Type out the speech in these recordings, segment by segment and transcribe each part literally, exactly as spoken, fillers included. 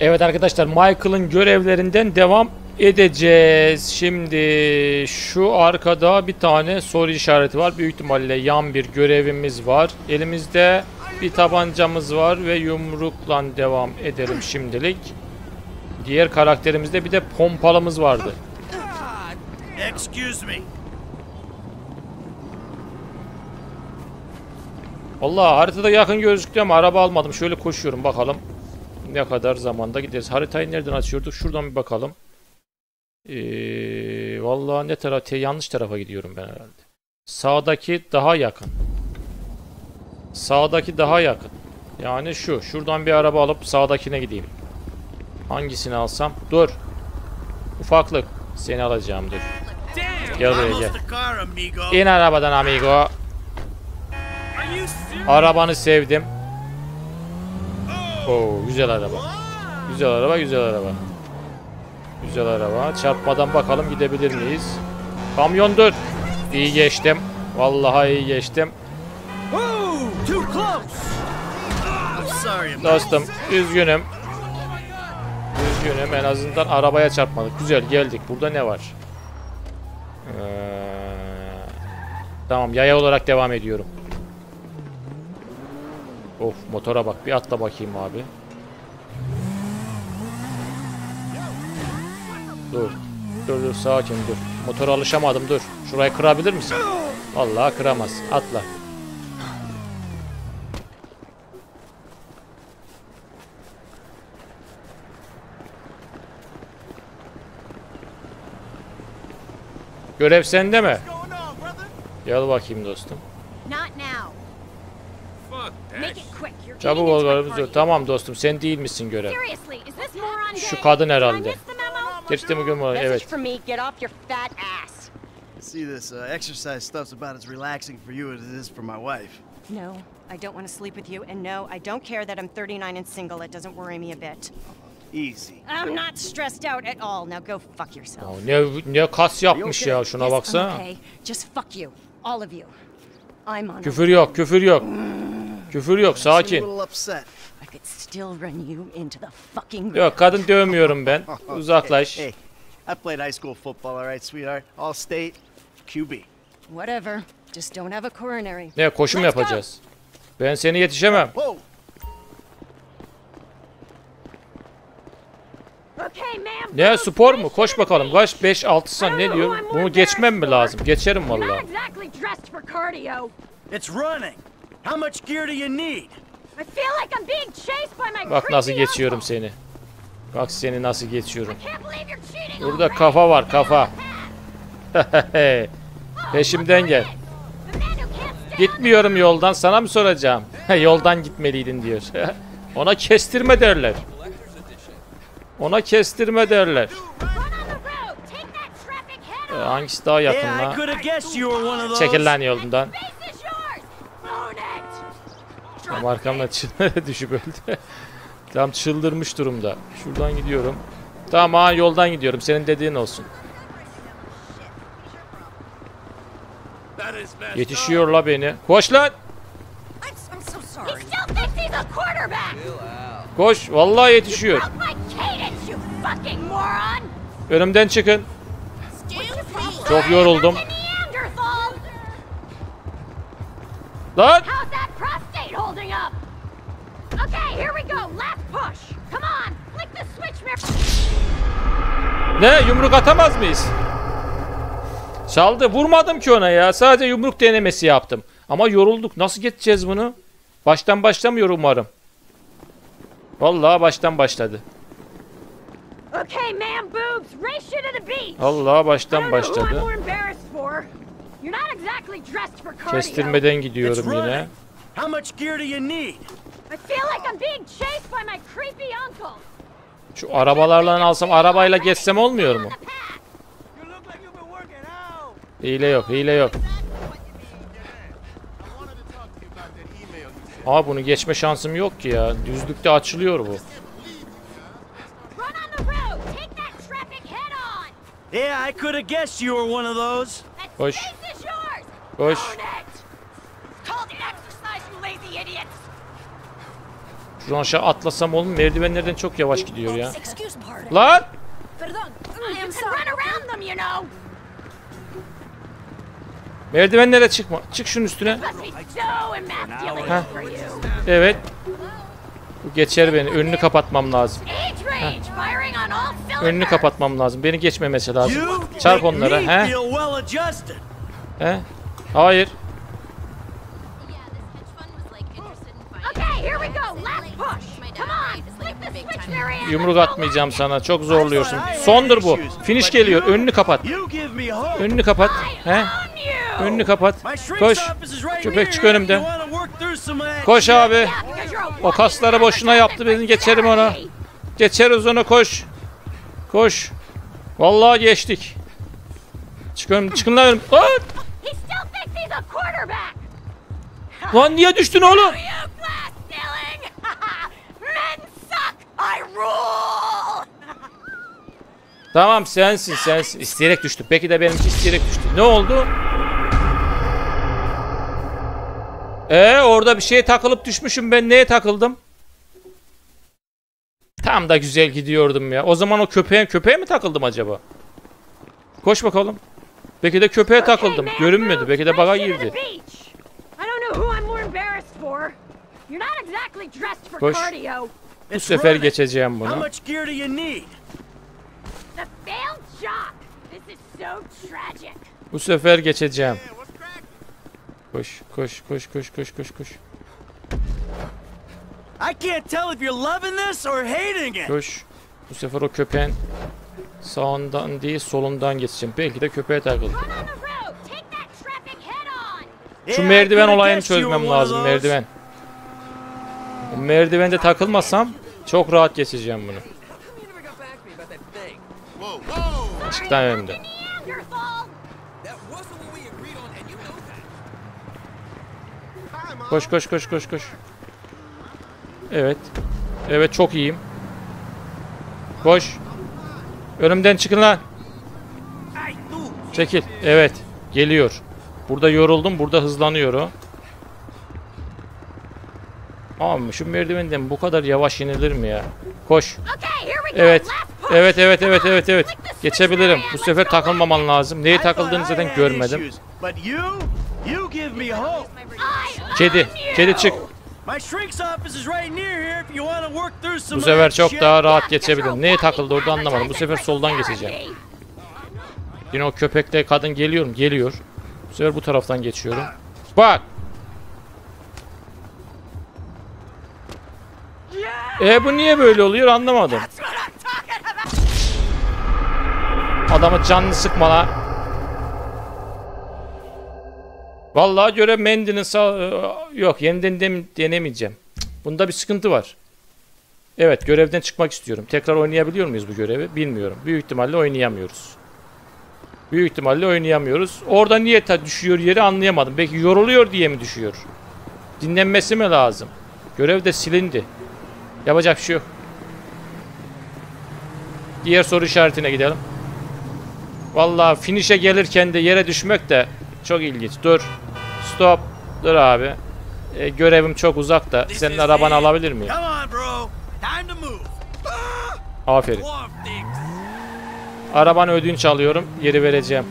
Evet arkadaşlar, Michael'ın görevlerinden devam edeceğiz. Şimdi şu arkada bir tane soru işareti var. Büyük ihtimalle yan bir görevimiz var. Elimizde bir tabancamız var ve yumrukla devam edelim şimdilik. Diğer karakterimizde bir de pompalımız vardı. Excuse me. Vallahi haritada yakın gözüküyor ama araba almadım. Şöyle koşuyorum bakalım. Ne kadar zamanda gideriz. Haritayı nereden açıyorduk? Şuradan bir bakalım. Ee, vallahi ne tarafa? Yanlış tarafa gidiyorum ben herhalde. Sağdaki daha yakın. Sağdaki daha yakın. Yani şu. Şuradan bir araba alıp sağdakine gideyim. Hangisini alsam? Dur. Ufaklık. Seni alacağım dur. Gel buraya gel. İn arabadan amigo. Arabanı sevdim. Oo, güzel araba. Güzel araba, güzel araba. Güzel araba. Çarpmadan bakalım gidebilir miyiz? Kamyon dur. İyi geçtim. Vallahi iyi geçtim. Dostum, üzgünüm. Üzgünüm. En azından arabaya çarpmadık. Güzel geldik. Burada ne var? Ee, tamam, yaya olarak devam ediyorum. Of, motora bak. Bir atla bakayım abi. Dur. Dur dur. Sakin dur. Motora alışamadım. Dur. Şurayı kırabilir misin? Vallahi kıramaz. Atla. Görev sende mi? Gel bakayım dostum. Çabuk ol. Tamam dostum, sen değil misin görev? Şu kadın herhalde. Geçti mi gün mü? Evet. See this exercise stuff's about as relaxing for you as it is for my wife. No, I don't want to sleep with you and no, I don't care that I'm thirty-nine and single. It doesn't worry me a bit. Easy. I'm not stressed out at all. Now go fuck yourself. Ne ne kas yapmış ya, şuna baksana. Just fuck you, all of you. Küfür yok, küfür yok. Küfür yok, sakin. Yok, kadın dövmüyorum ben. Uzaklaş. I played high school football, all right, sweetheart. All state, Q B. Whatever. Just don't have a coronary. Ne koşum yapacağız? Ben seni yetişemem. Ne spor mu? Koş bakalım. Koş beş altı saniye, ne diyor? Bunu geçmem mi lazım? Geçerim vallahi. Bak nasıl geçiyorum seni. Bak seni nasıl geçiyorum. Burada kafa var, kafa. Peşimden gel. Gitmiyorum yoldan, sana mı soracağım? Yoldan gitmeliydin diyor. Ona kestirme derler. Ona kestirme derler. Ee, hangisi daha yakın lan? Çekil lan yolundan. Tam arkamda düşüp öldü. Tam çıldırmış durumda. Şuradan gidiyorum. Tamam ha, yoldan gidiyorum. Senin dediğin olsun. Yetişiyor la beni. Koş lan. Koş. Vallahi yetişiyor. Önümden çıkın. Çok yoruldum. Lan! Ne? Yumruk atamaz mıyız? Çaldı. Vurmadım ki ona ya. Sadece yumruk denemesi yaptım. Ama yorulduk. Nasıl geçeceğiz bunu? Baştan başlamıyor umarım. Vallahi baştan başladı. Okay, man boobs, race you to the beach. Allah baştan başladı. Kestirmeden gidiyorum yine. How much gear do you need? I feel like I'm being chased by my creepy uncle. Şu arabalarla alsam, arabayla geçsem olmuyor mu? Hile yok, hile yok. Aa, bunu geçme şansım yok ki ya. Düzlükte açılıyor bu. Yeah, I could have guessed you were one of those. Koş. Koş. Şuradan aşağı atlasam oğlum, merdivenlerden çok yavaş gidiyor ya. Lan! Merdivenlere çıkma. Çık şunun üstüne. Heh. Evet. Bu geçer beni. Önünü kapatmam lazım. Heh. Önünü kapatmam lazım. Beni geçmemesi lazım. Çarp onlara. Heh. Heh. Hayır. Yumruk atmayacağım sana. Çok zorluyorsun. Sondur bu. Finish geliyor. Önünü kapat. Önünü kapat. He? Önünü kapat. Koş. Köpek çık önümden. Koş abi. O kasları boşuna yaptı. Beni geçerim ona. Geçeriz onu. Koş. Koş. Vallahi geçtik. Çık önümden. Çıkın lan önümden. Lan niye düştün oğlum? Tamam sensin sensin. İsteyerek düştü. Peki de benimki isteyerek düştü. Ne oldu? Ee orada bir şeye takılıp düşmüşüm. Ben neye takıldım? Tam da güzel gidiyordum ya. O zaman o köpeğe, köpeğe mi takıldım acaba? Koş bakalım. Peki de köpeğe takıldım. Görünmedi. Peki de baga girdi. Koş. Bu sefer geçeceğim bunu. Bu sefer geçeceğim. Koş, koş, koş, koş, koş, koş, koş. Koş. Bu sefer o köpeğin sağından değil solundan geçeceğim. Belki de köpeğe takıldım. Şu merdiven olayını çözmem lazım. Merdiven. O merdivende takılmasam çok rahat geçeceğim bunu. Çıktan önümde. Koş koş koş koş koş. Evet. Evet çok iyiyim. Koş. Önümden çıkın lan. Çekil. Evet. Geliyor. Burada yoruldum. Burada hızlanıyor o. Abi şu merdivenden bu kadar yavaş inilir mi ya? Koş. Evet. Evet evet evet evet evet. Geçebilirim. Bu sefer takılmaman lazım. Neye takıldığını zaten görmedim. Kedi. Kedi çık. Bu sefer çok daha rahat geçebilirim. Neye takıldı orada anlamadım. Bu sefer soldan geçeceğim. Yine o köpekte kadın geliyorum. Geliyor. Bu sefer bu taraftan geçiyorum. Bak. E bu niye böyle oluyor anlamadım. Adamı canını sıkma la. Vallahi göre mendinin sağ... Yok yeniden de denemeyeceğim. Bunda bir sıkıntı var. Evet görevden çıkmak istiyorum. Tekrar oynayabiliyor muyuz bu görevi? Bilmiyorum. Büyük ihtimalle oynayamıyoruz. Büyük ihtimalle oynayamıyoruz. Orada niye düşüyor yeri anlayamadım. Belki yoruluyor diye mi düşüyor? Dinlenmesi mi lazım? Görev de silindi. Yapacak bir şey yok. Diğer soru işaretine gidelim. Vallahi finish'e gelirken de yere düşmek de çok ilginç. Dur. Stop. Dur abi. E, görevim çok uzakta. Senin arabanı alabilir miyim? Aferin. Arabanı ödünç alıyorum. Geri vereceğim.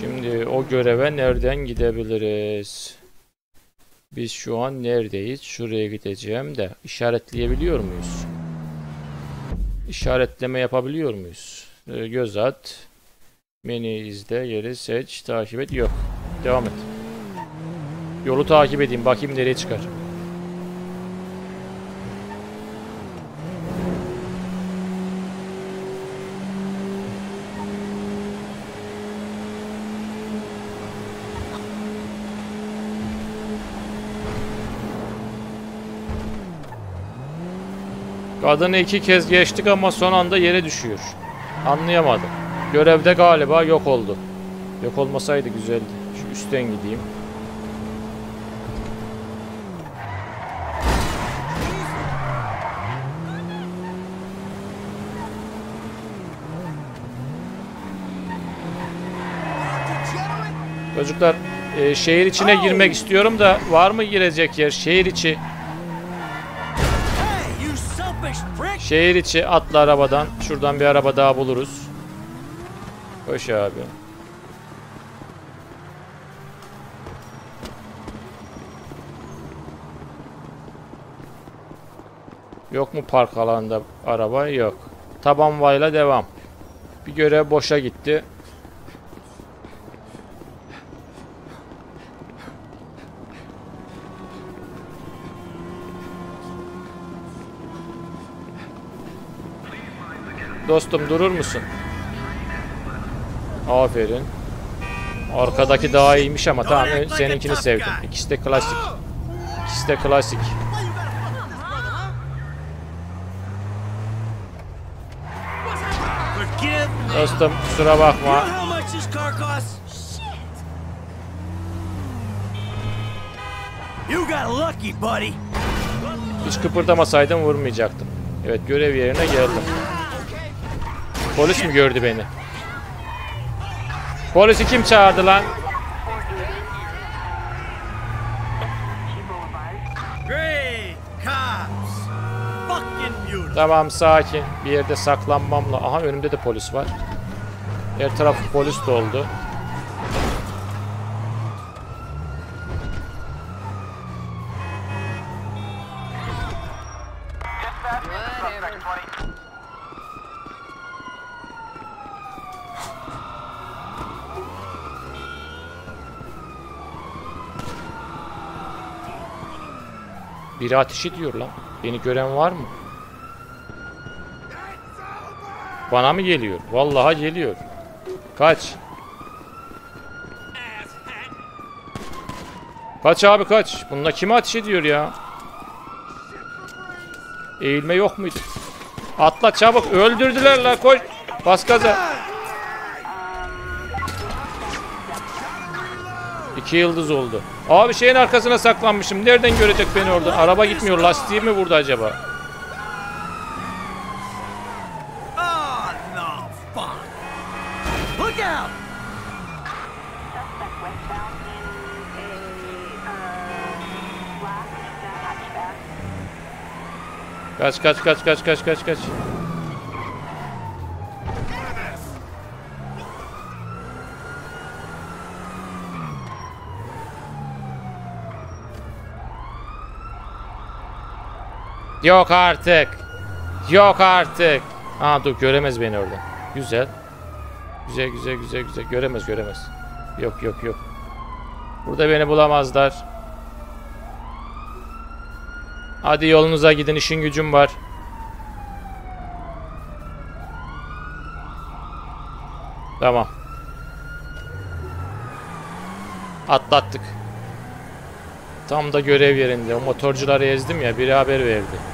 Şimdi o göreve nereden gidebiliriz? Biz şu an neredeyiz? Şuraya gideceğim de işaretleyebiliyor muyuz? İşaretleme yapabiliyor muyuz? Göz at. Menü izle. Yeri seç. Takip et. Yok. Devam et. Yolu takip edeyim. Bakayım nereye çıkar. Kadını iki kez geçtik ama son anda yere düşüyor. Anlayamadım. Görevde galiba yok oldu. Yok olmasaydı güzeldi. Şu üstten gideyim. Çocuklar e, şehir içine girmek istiyorum da var mı girecek yer? Şehir içi. Şehir içi atlı arabadan. Şuradan bir araba daha buluruz. Koş abi. Yok mu park alanında araba? Yok. Tabanvayla devam. Bir görev boşa gitti. Dostum durur musun? Aferin. Arkadaki daha iyiymiş ama tamam, seninkini sevdim. İkisi de klasik. İkisi de klasik. Dostum kusura bakma. Hiç kıpırdamasaydım vurmayacaktım. Evet, görev yerine geldim. Polis mi gördü beni? Polisi kim çağırdı lan? Tamam, sakin. Bir yerde saklanmamla. Aha, önümde de polis var. Her taraf polis doldu. Biri ateş ediyor lan. Beni gören var mı? Bana mı geliyor? Vallahi geliyor. Kaç. Kaç abi kaç. Bununla kime ateş ediyor ya? Eğilme yok muydu? Atla çabuk. Öldürdüler la, koş. Bas gaza. İki yıldız oldu. Abi şeyin arkasına saklanmışım. Nereden görecek beni orada? Araba gitmiyor. Lastiği mi vurdu acaba? Kaç kaç kaç kaç kaç kaç kaç. Yok artık. Yok artık. Aa dur, göremez beni orada. Güzel. Güzel güzel güzel güzel. Göremez göremez. Yok yok yok. Burada beni bulamazlar. Hadi yolunuza gidin, işin gücüm var. Tamam. Atlattık. Tam da görev yerinde. O motorcuları ezdim ya, biri haber verdi.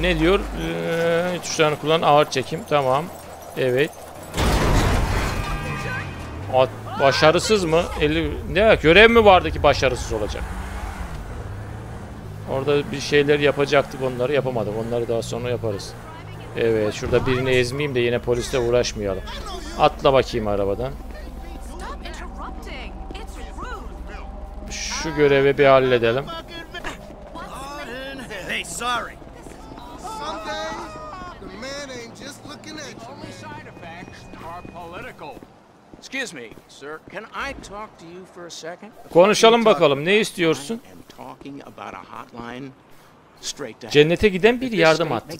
Ne diyor? Ee, tuşlarını kullan, ağır çekim. Tamam. Evet. At, başarısız mı? elli, ne, görev mi vardı ki başarısız olacak? Orada bir şeyler yapacaktık, onları yapamadım. Onları daha sonra yaparız. Evet. Şurada birini ezmeyeyim de yine polisle uğraşmayalım. Atla bakayım arabadan. Şu görevi bir halledelim. Konuşalım bakalım, ne istiyorsun? Cennete giden bir yardım hattı.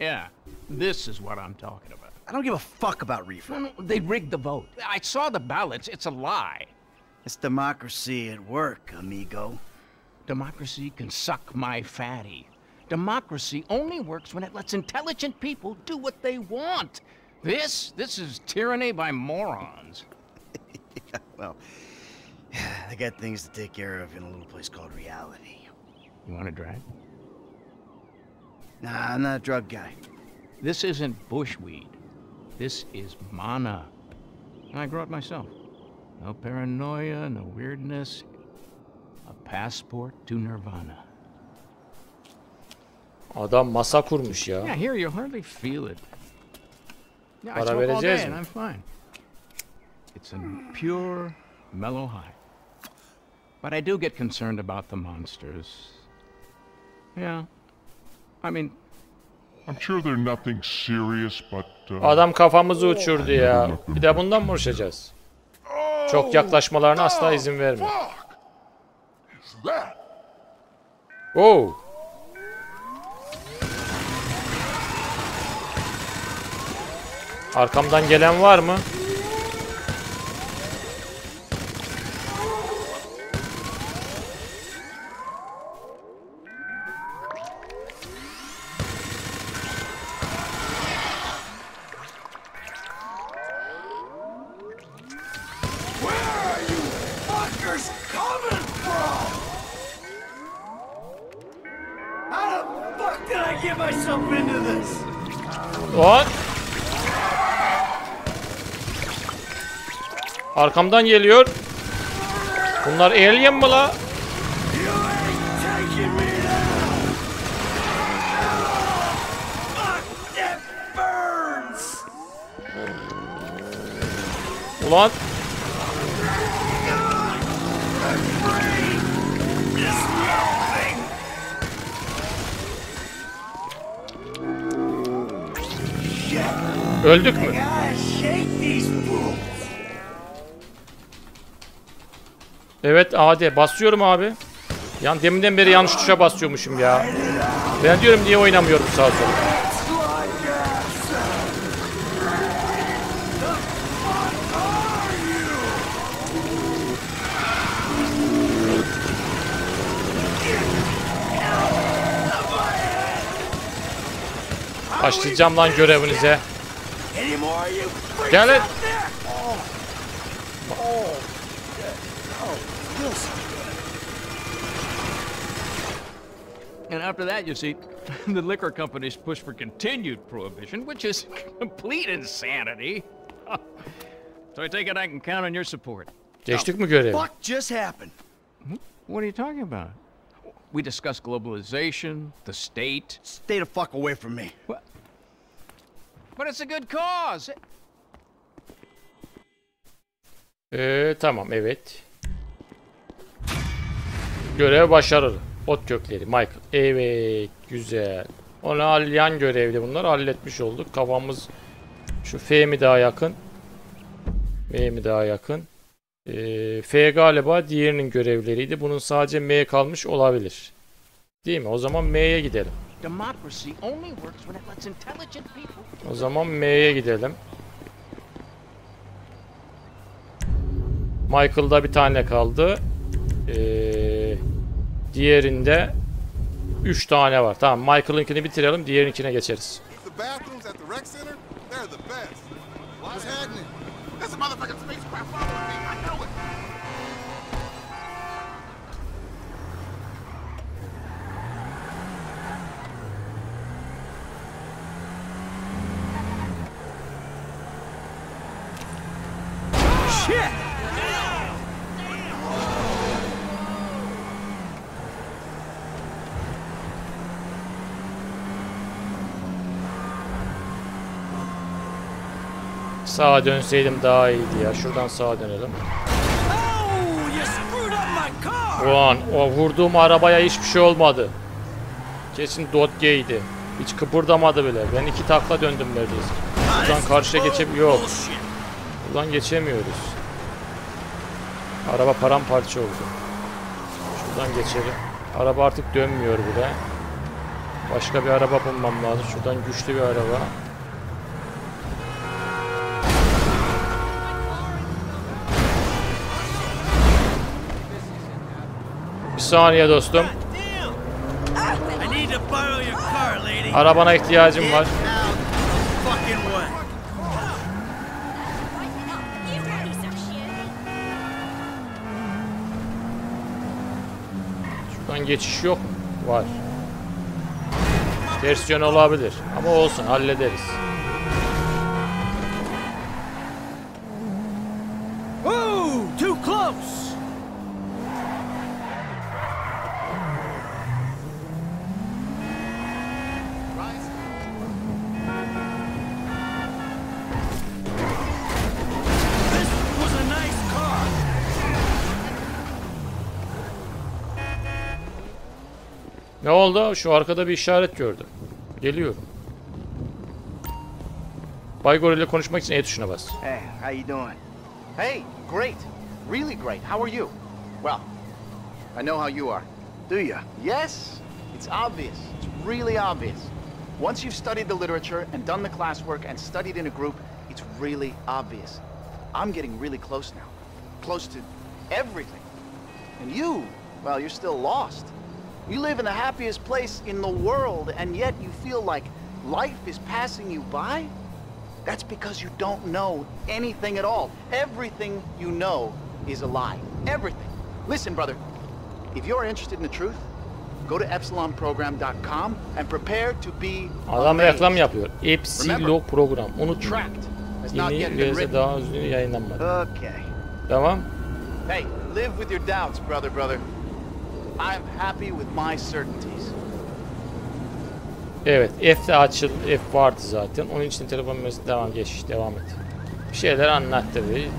Yeah, this is what I'm talking about. I don't give a fuck about reefer. They rigged the vote. I saw the ballots. It's a lie. It's democracy at work, amigo. Democracy can suck my fatty. Democracy only works when it lets intelligent people do what they want. This, this is tyranny by morons. Yeah, well, I got things to take care of in a little place called reality. You want to drive? Nah, I'm not a drug guy. This isn't bushweed. This is mana. And I grew it myself. No paranoia, no weirdness. A passport to nirvana. Adam masa kurmuş ya. Yeah, here you hardly feel it. Yeah, I smoke all day and I'm fine. It's a pure, mellow high. But I do get concerned about the monsters. Yeah. I mean, I'm sure they're nothing serious, but uh, adam kafamızı uçurdu ya. Bir de bundan mı uğraşacağız? Çok yaklaşmalarına asla izin verme. Oh. Arkamdan gelen var mı? Arkamdan geliyor. Bunlar alien mi la? Ulan. Öldük mü? Evet A D basıyorum abi. Yani deminden beri yanlış tuşa basıyormuşum ya. Ben diyorum niye oynamıyorum sağa sola. Başlayacağım lan görevinize. Gelin. And after that, you see, the liquor companies push for continued prohibition, which is complete insanity. So I take it I can count on your support. Geçtik mi görev? What just happened? What are you talking about? We discussed globalization, the state. Stay the fuck away from me. What? But it's a good cause. Ee, tamam, evet. Görev başarılı. Ot kökleri Michael. Evet, güzel. Onu halleyen görevli bunlar. Halletmiş olduk. Kafamız şu F mi daha yakın? M mi daha yakın? Ee, F galiba diğerinin görevleriydi. Bunun sadece M kalmış olabilir. Değil mi? O zaman M'ye gidelim. O zaman M'ye gidelim. Michael'da bir tane kaldı. Eee Diğerinde üç tane var. Tamam, Michael'ınkini bitirelim, diğerinkine geçeriz. Shit! Sağa dönseydim daha iyiydi ya. Şuradan sağa dönelim. Ulan o vurduğum arabaya hiçbir şey olmadı. Kesin Dodge'ydi. Hiç kıpırdamadı bile. Ben iki takla döndüm neredeyse. Buradan karşıya geçemiyor. Yok. Buradan geçemiyoruz. Araba paramparça oldu. Şuradan geçelim. Araba artık dönmüyor bile. Başka bir araba bulmam lazım. Şuradan güçlü bir araba. Bir saniye dostum. Arabana ihtiyacım var. Şuradan geçiş yok mu? Var. Versiyon olabilir. Ama olsun, hallederiz. Whoa, too close. Ne oldu? Şu arkada bir işaret gördüm. Geliyorum. Bay Goril ile konuşmak için E tuşuna bas. Hey, how you doing? Hey, great. Really great. How are you? Well, I know how you are. Do you? Yes. It's obvious. It's really obvious. Once you've studied the literature and done the classwork and studied in a group, it's really obvious. I'm getting really close now. Close to everything. And you, well, you're still lost. You live in the happiest place in the world, and yet you feel like life is passing you by? That's because you don't know anything at all. Everything you know is a lie. Everything. Listen, brother, if you're interested in the truth, go to epsilon program dot com and prepare to be Adam reklam yapıyor. Epsilon program. Unutmayın. Yeni verse daha uzun yayınlanmadı. Okay. Tamam. Hey, live with your doubts, brother, brother. I'm happy with my certainties. Evet, F de açıl, F vardı zaten. Onun için telefon mesajı devam geç, devam et. Bir şeyler anlat tabii.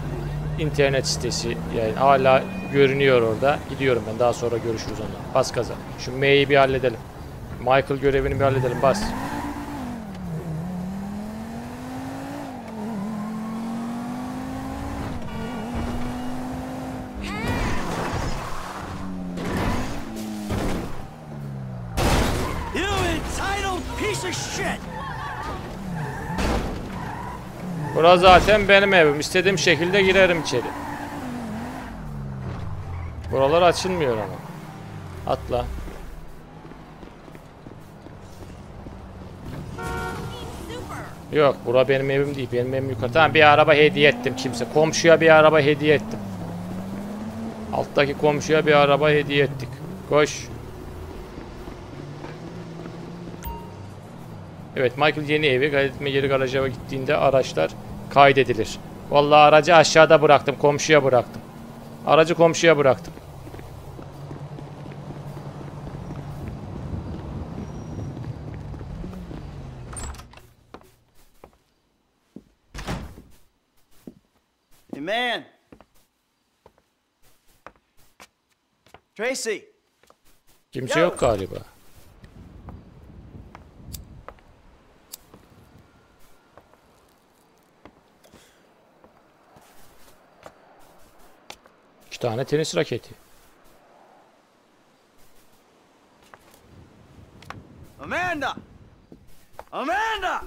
İnternet sitesi yani hala görünüyor orada. Gidiyorum ben, daha sonra görüşürüz onunla. Bas gaza. Şu M'yi bir halledelim. Michael görevini bir halledelim, bas. Burası zaten benim evim. İstediğim şekilde girerim içeri. Buralar açılmıyor ama. Atla. Yok, bura benim evim değil. Benim evim yukarı. Tamam, bir araba hediye ettim kimse. Komşuya bir araba hediye ettim. Alttaki komşuya bir araba hediye ettik. Koş. Evet, Michael yeni evi kaydetme yeri garaja gittiğinde araçlar kaydedilir. Vallahi aracı aşağıda bıraktım, komşuya bıraktım. Aracı komşuya bıraktım. Hey man. Tracy. Kimse yok galiba. İki tane tenis raketi. Amanda! Amanda!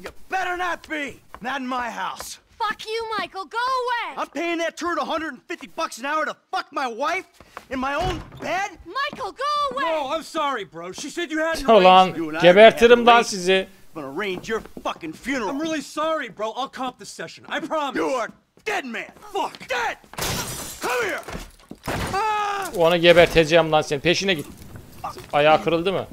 You better not be! Not in my house! Fuck you, Michael! Go away! I'm paying that turd one hundred fifty bucks an hour to fuck my wife in my own bed? Michael, go away! No, I'm sorry, bro. She said you had no Ulan, gebertirim lan sizi. I'm gonna arrange your fucking funeral. I'm really sorry, bro. I'll comp this session. I promise. You are dead, man! Fuck! Dead! Onu geberteceğim lan seni. Peşine git. Ayağı kırıldı mı?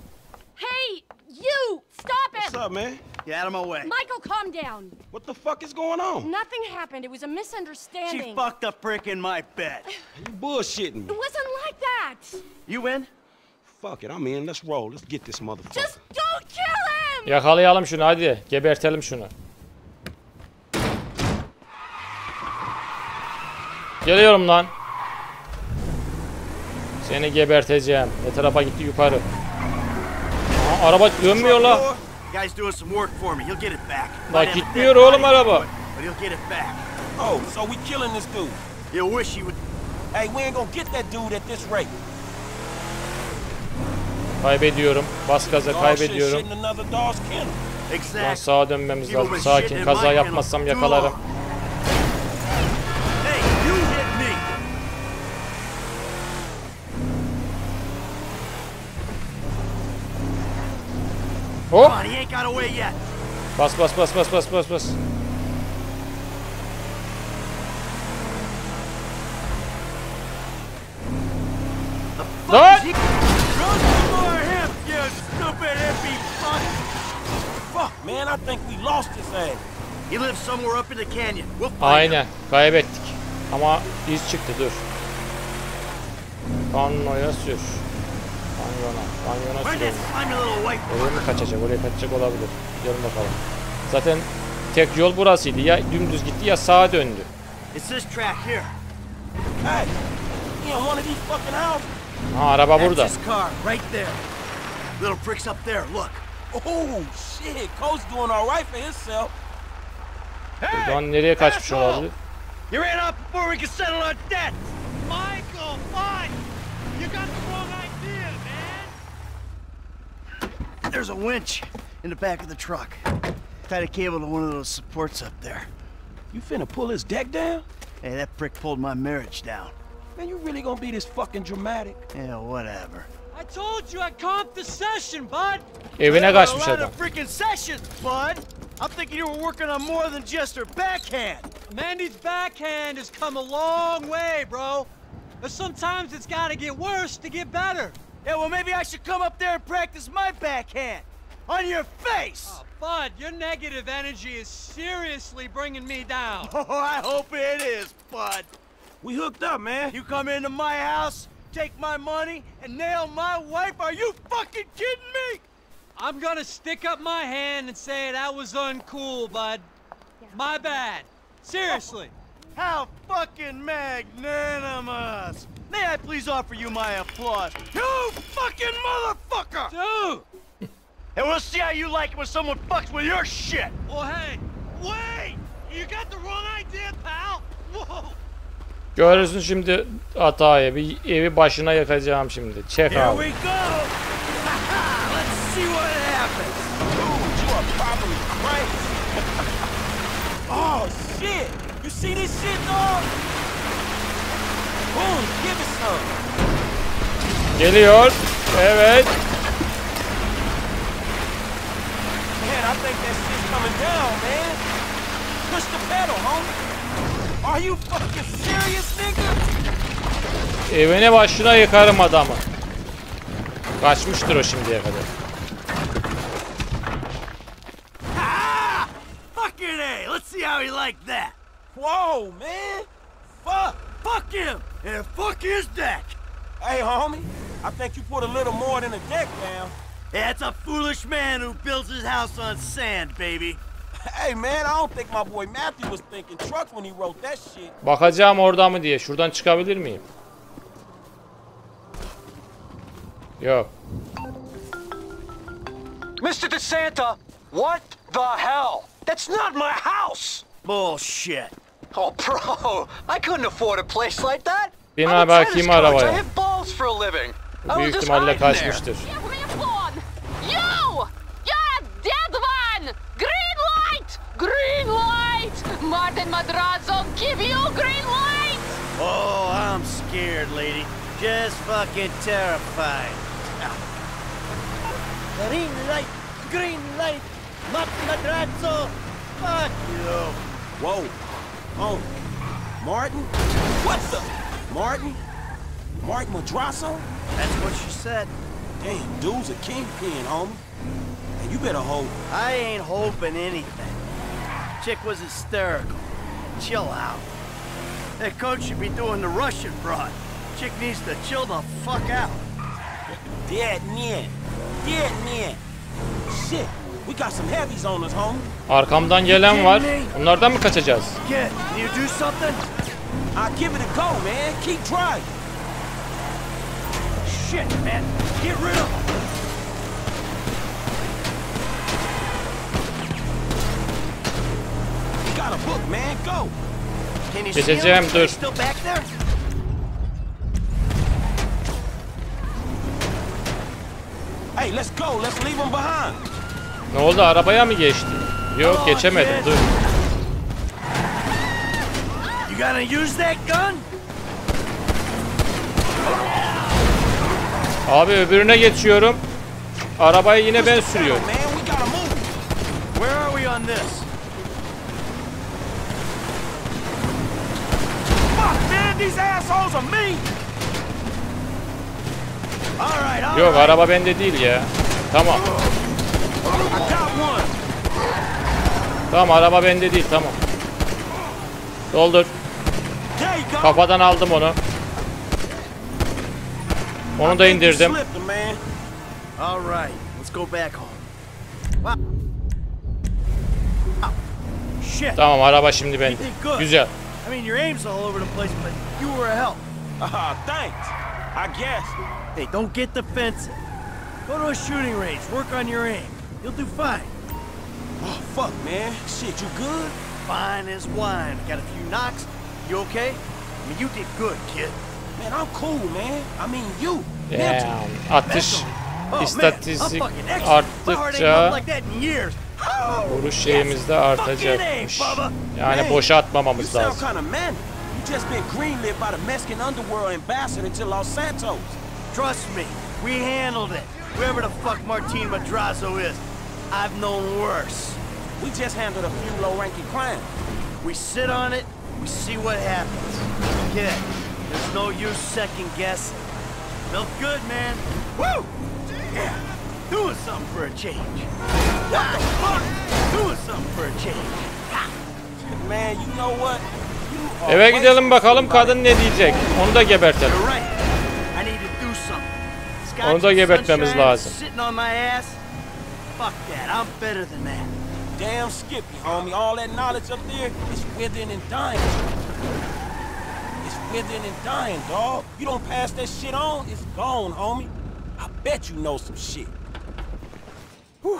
Hey, you stop it. What's up, man? Get out of my way. Michael, calm down. What the fuck is going on? Nothing happened. It was a misunderstanding. She fucked a prick in my bed. You bullshitting me. It wasn't like that. You in? Fuck it, I'm in. Let's roll. Let's get this motherfucker. Just don't kill him. Yakalayalım şunu hadi. Gebertelim şunu. Geliyorum lan. Seni geberteceğim. Ne tarafa gitti yukarı? Aa, araba dönmüyor la. La gitmiyor oğlum araba. Oh, so we killing this dude. You wish you would. Hey, we ain't gonna get that dude at this rate. Kaybediyorum. Bas gaza, kaybediyorum. Lan sağa dönmemiz lazım. Sakin. Kaza yapmazsam yakalarım. Hop. Bas bas bas bas bas bas bas. Lan! Man, I think we lost this thing. He lives somewhere up in the canyon. We'll find him. Aynen, kaybettik. Ama iz çıktı, dur. Kanyoya sür. Kanyona, kanyona sür. Oraya mı kaçacak? Oraya kaçacak olabilir. Görün bakalım. Zaten tek yol burasıydı. Ya dümdüz gitti ya sağa döndü. Ha, araba burada. Little prick's up there. Look. Oh shit, Cole's doing all right for himself. Buradan nereye kaçmış olabilir? You ran off before we could settle our debt. Michael, Mike, you got the wrong idea, man. There's a winch in the back of the truck. Tied a cable to one of those supports up there. You finna pull his deck down? Hey, that prick pulled my marriage down. Man, you really gonna be this fucking dramatic? Yeah, whatever. I told you I comped the session, bud. Evine kaçmış adam. Freaking session, bud. I'm thinking you were working on more than just her backhand. Mandy's backhand has come a long way, bro. But sometimes it's got to get worse to get better. Yeah, well maybe I should come up there and practice my backhand on your face. Oh, bud, your negative energy is seriously bringing me down. Oh, I hope it is, bud. We hooked up, man. You come into my house, take my money and nail my wife? Are you fucking kidding me? I'm gonna stick up my hand and say that was uncool, bud. My bad. Seriously. Oh, how fucking magnanimous. May I please offer you my applause? You fucking motherfucker! Dude! And we'll see how you like it when someone fucks with your shit. Well, hey, wait! You got the wrong idea, pal. Whoa! Görürsün şimdi hatayı. Bir evi başına yakacağım şimdi. Check out. Here we go. Let's see what happens. Dude, you are probably crazy. Oh shit. You see this shit, dog? Boom, give it some. Geliyor. Evet. Man, I think that shit's coming down, man. Push the pedal, homie. Are you fucking serious, nigga? Evine başına yıkarım adamı. Kaçmıştır o şimdiye kadar. Ah! Fucking A. Let's see how he liked that. Whoa, man. Fuck, fuck him. And fuck his deck. Hey, homie. I think you put a little more than a deck down. That's a foolish man who builds his house on sand, baby. Hey man, I don't think my boy Matthew was thinking trucks when he wrote that shit. Bakacağım orada mı diye. Şuradan çıkabilir miyim? Yok. Mister DeSanta, what the hell? That's not my house. Bullshit. Oh bro, I couldn't afford a place like that. Bina bakayım arabaya. I hit balls for a living. Büyük ihtimalle kaçmıştır. Green light! Martin Madrazo, give you green light! Oh, I'm scared, lady. Just fucking terrified. Green light! Green light! Martin Madrazo! Fuck you! Whoa! Oh, Martin? What the? Martin? Martin Madrazo? That's what she said. Damn, dude's a kingpin, homie. And you better hope. I ain't hoping anything. Chick was hysterical. Chill out. That coach should be doing the Russian broad. Chick needs to chill the fuck out. Dead man. Dead man. Shit. We got some heavies on us, homie. Arkamdan gelen var. Onlardan mı kaçacağız? Get. You do something? I'll give it a go, man. Keep trying. Shit, man. Get rid of him. Geçeceğim, dur. Ne oldu, arabaya mı geçti? Yok, geçemedim, dur. Abi öbürüne geçiyorum. Arabayı yine ben sürüyorum. Yok, araba bende değil ya. Tamam. Tamam, araba bende değil, tamam. Doldur. Kafadan aldım onu. Onu da indirdim. Tamam, araba şimdi benim. Güzel. Oh fuck, man. Shit, you good? Fine as wine. Got a few knocks. You okay? I mean, you did good, kid. Man, I'm cool, man. I mean, you. Damn. Atış istatistik arttıkça vuruş şeyimiz de artacakmış. Yani boşa atmamamız lazım. You just been greenlit by the Mexican underworld ambassador to Los Santos. Trust me, we handled it. Whoever the fuck Martin Madrazo is. I've known worse. We just handled a few low-ranking crimes. We sit on it, we see what happens. Kid, there's no use second-guessing. Felt good, man. Woo! Yeah, doing something for a change. Ah, fuck! Doing something for a change. Ah. Man, you know what? You are... Eve gidelim bakalım kadın ne diyecek. Onu da gebertelim. You're right. I need to do something. Onu da gebertmemiz lazım. Sitting on my ass. Fuck that, I'm better than that. Damn Skippy, homie. All that knowledge up there is withering and dying. It's withering and dying, dog. You don't pass that shit on, it's gone, homie. I bet you know some shit. Whew.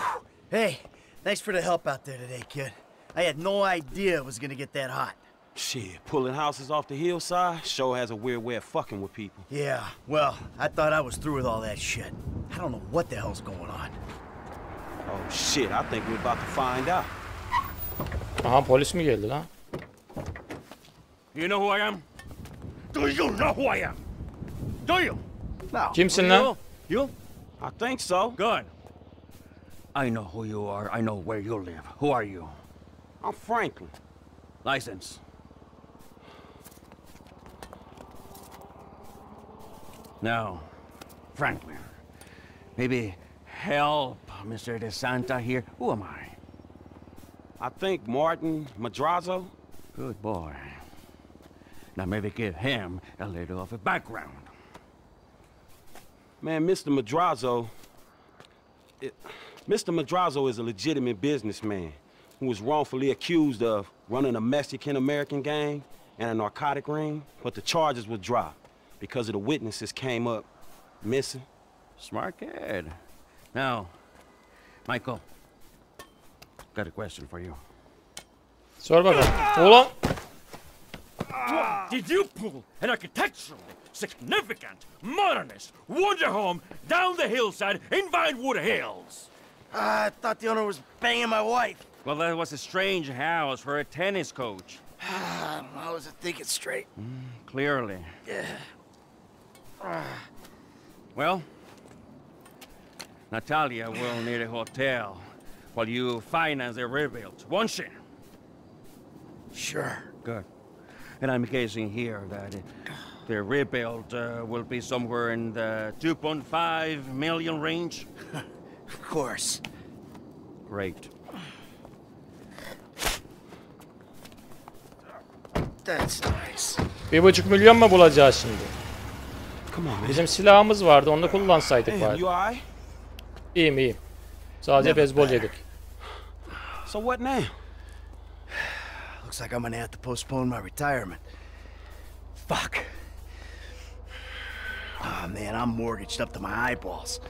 Hey, thanks for the help out there today, kid. I had no idea it was gonna get that hot. Shit, pulling houses off the hillside sure has a weird way of fucking with people. Yeah, well, I thought I was through with all that shit. I don't know what the hell's going on. Oh shit, I think we're about to find out. Aha, polis mi geldi lan? You know who I am? Do you know who I am? Do you? No. Kimsin lan? You? I think so. Good. I know who you are. I know where you live. Who are you? I'm Franklin. License. No. Franklin. Maybe help, Mister DeSanta here. Who am I? I think Martin Madrazo. Good boy. Now maybe give him a little of a background. Man, Mister Madrazo... It, Mister Madrazo is a legitimate businessman who was wrongfully accused of running a Mexican-American gang and a narcotic ring, but the charges were dropped because of the witnesses came up missing. Smart kid. Now, Michael, got a question for you. Sor bakalım. Ulan. Did you pull an architecturally significant modernist wonder home down the hillside in Vinewood Hills? I thought the owner was banging my wife. Well, that was a strange house for a tennis coach. I wasn't thinking straight. Mm, clearly. Yeah. Well. Natalia will need a hotel while you finance the rebuild, won't she? Sure. Good. And I'm guessing here that the rebuild uh, will be somewhere in the two point five million range. Of course. Great. That's nice. Bir buçuk milyon mu bulacağız şimdi? Come on. Bizim silahımız vardı, onu kullansaydık bari. İyiyim, iyiyim. Sadece bezbol yedik. So what now? Looks like I'm gonna have to postpone my retirement. Fuck. Ah man, I'm mortgaged up to my eyeballs.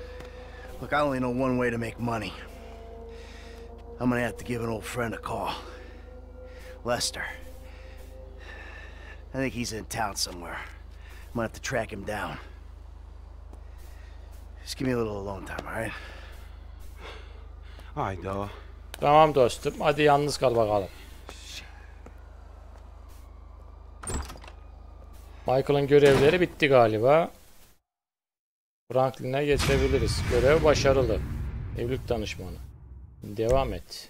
Look, I only know one way to make money. I'm gonna have to give an old friend a call. Lester. I think he's in town somewhere. I'm gonna have to track him down. Just give me a little alone time, all right? All right, dog. Tamam dostum, hadi yalnız kal bakalım. Michael'ın görevleri bitti galiba. Franklin'e geçebiliriz. Görev başarılı. Evlilik danışmanı. Devam et.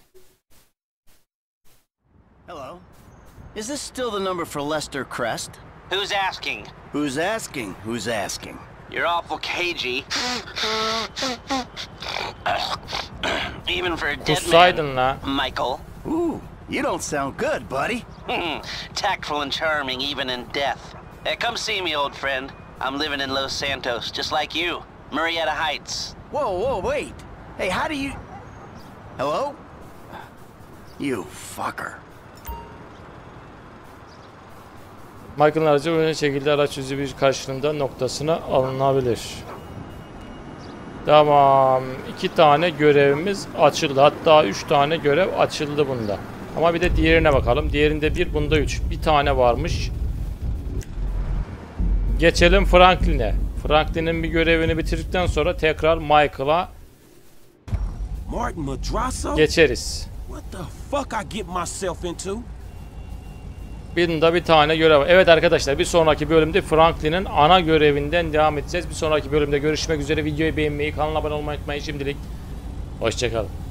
Hello. Is this still the number for Lester Crest? Who's asking? Who's asking? Who's asking? You're awful cagey. Even for a dead man, Michael. Ooh, you don't sound good, buddy. Tactful and charming, even in death. Hey, come see me, old friend. I'm living in Los Santos, just like you. Murrieta Heights. Whoa, whoa, wait. Hey, how do you... Hello? You fucker. Michael'ın aracı böyle şekilde araç yüzü bir karşılığında noktasına alınabilir. Tamam. iki tane görevimiz açıldı. Hatta üç tane görev açıldı bunda. Ama bir de diğerine bakalım. Diğerinde bir, bunda üç. Bir tane varmış. Geçelim Franklin'e. Franklin'in bir görevini bitirdikten sonra tekrar Michael'a Martin Madrazo? Geçeriz. What the fuck I get myself into? Birinde bir tane görev var. Evet arkadaşlar, bir sonraki bölümde Franklin'in ana görevinden devam edeceğiz. Bir sonraki bölümde görüşmek üzere. Videoyu beğenmeyi, kanala abone olmayı unutmayın. Şimdilik hoşça kalın.